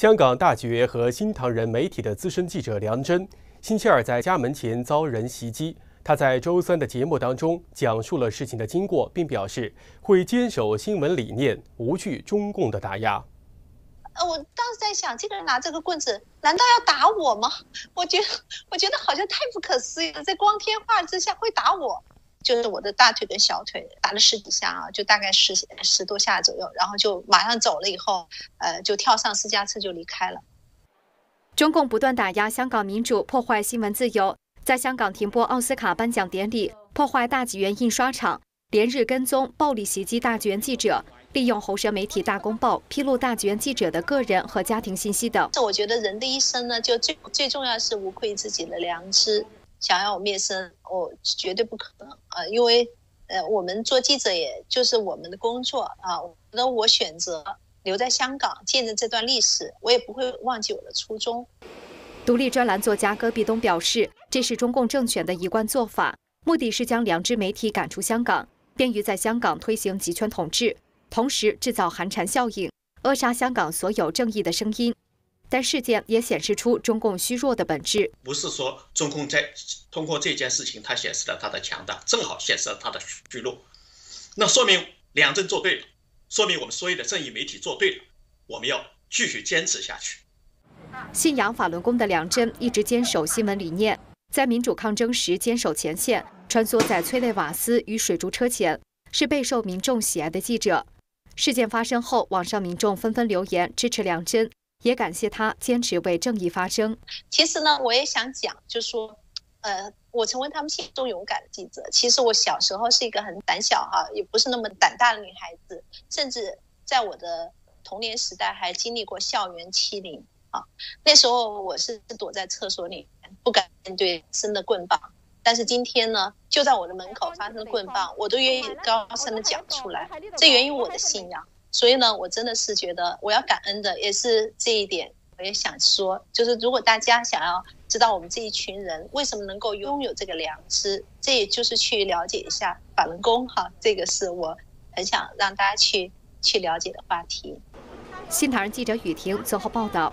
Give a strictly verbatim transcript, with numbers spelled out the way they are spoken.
香港大学和新唐人媒体的资深记者梁真，星期二在家门前遭人袭击。他在周三的节目当中讲述了事情的经过，并表示会坚守新闻理念，无惧中共的打压。呃，我当时在想，这个人拿这个棍子，难道要打我吗？我觉得，我觉得好像太不可思议了，在光天化日之下会打我。 就是我的大腿跟小腿打了十几下啊，就大概十十多下左右，然后就马上走了以后，呃，就跳上私家车就离开了。中共不断打压香港民主，破坏新闻自由，在香港停播奥斯卡颁奖典礼，破坏大纪元印刷厂，连日跟踪暴力袭击大纪元记者，利用喉舌媒体大公报披露大纪元记者的个人和家庭信息等。我觉得人的一生呢，就最最重要是无愧自己的良知。 想要我灭声，我绝对不可能啊！因为，呃，我们做记者也就是我们的工作啊。我觉得我选择留在香港见证这段历史，我也不会忘记我的初衷。独立专栏作家戈壁东表示，这是中共政权的一贯做法，目的是将良知媒体赶出香港，便于在香港推行集权统治，同时制造寒蝉效应，扼杀香港所有正义的声音。 但事件也显示出中共虚弱的本质。不是说中共在通过这件事情，它显示了它的强大，正好显示了它的虚弱。那说明梁真做对了，说明我们所有的正义媒体做对了，我们要继续坚持下去。信仰法轮功的梁真一直坚守新闻理念，在民主抗争时坚守前线，穿梭在催泪瓦斯与水柱车前，是备受民众喜爱的记者。事件发生后，网上民众纷纷留言支持梁真。 也感谢他坚持为正义发声。其实呢，我也想讲，就是说，呃，我成为他们心中勇敢的记者。其实我小时候是一个很胆小哈，也不是那么胆大的女孩子，甚至在我的童年时代还经历过校园欺凌啊。那时候我是躲在厕所里，不敢面对生的棍棒。但是今天呢，就在我的门口发生棍棒，我都愿意高声的讲出来，这源于我的信仰。 所以呢，我真的是觉得我要感恩的也是这一点。我也想说，就是如果大家想要知道我们这一群人为什么能够拥有这个良知，这也就是去了解一下法轮功哈，这个是我很想让大家去去了解的话题。新唐人记者雨婷综合报道。